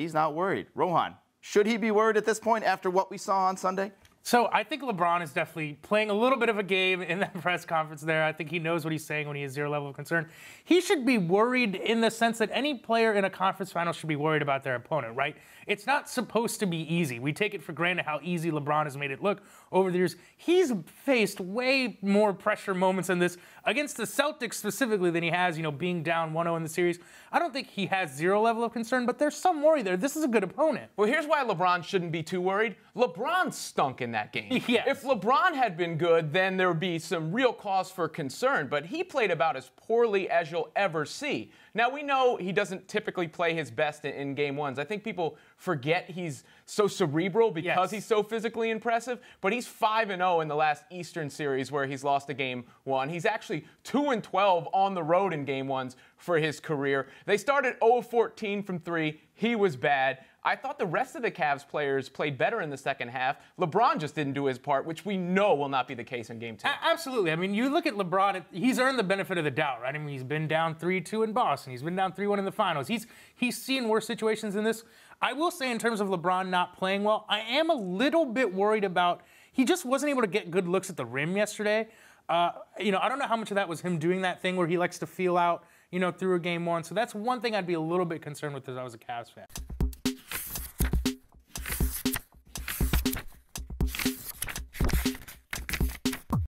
He's not worried. Rohan, should he be worried at this point after what we saw on Sunday? So I think LeBron is definitely playing a little bit of a game in that press conference there. I think he knows what he's saying when he has zero level of concern. He should be worried in the sense that any player in a conference final should be worried about their opponent, right? It's not supposed to be easy. We take it for granted how easy LeBron has made it look over the years. He's faced way more pressure moments in this against the Celtics specifically than he has, you know, being down 1-0 in the series. I don't think he has zero level of concern, but there's some worry there. This is a good opponent. Well, here's why LeBron shouldn't be too worried. LeBron stunk in that game. Yes. If LeBron had been good, then there would be some real cause for concern, but he played about as poorly as you'll ever see. Now, we know he doesn't typically play his best in game ones. I think people forget he's so cerebral because he's so physically impressive, but he's 5-0 in the last Eastern series where he's lost a game one. He's actually 2-12 on the road in game ones for his career. They started 0-14 from three. He was bad. I thought the rest of the Cavs players played better in the second half. LeBron just didn't do his part, which we know will not be the case in Game 2. Absolutely. I mean, you look at LeBron, he's earned the benefit of the doubt, right? I mean, he's been down 3-2 in Boston. He's been down 3-1 in the finals. He's seen worse situations than this. I will say in terms of LeBron not playing well, I am a little bit worried about he just wasn't able to get good looks at the rim yesterday. You know, I don't know how much of that was him doing that thing where he likes to feel out, you know, through a game one. So that's one thing I'd be a little bit concerned with as I was a Cavs fan.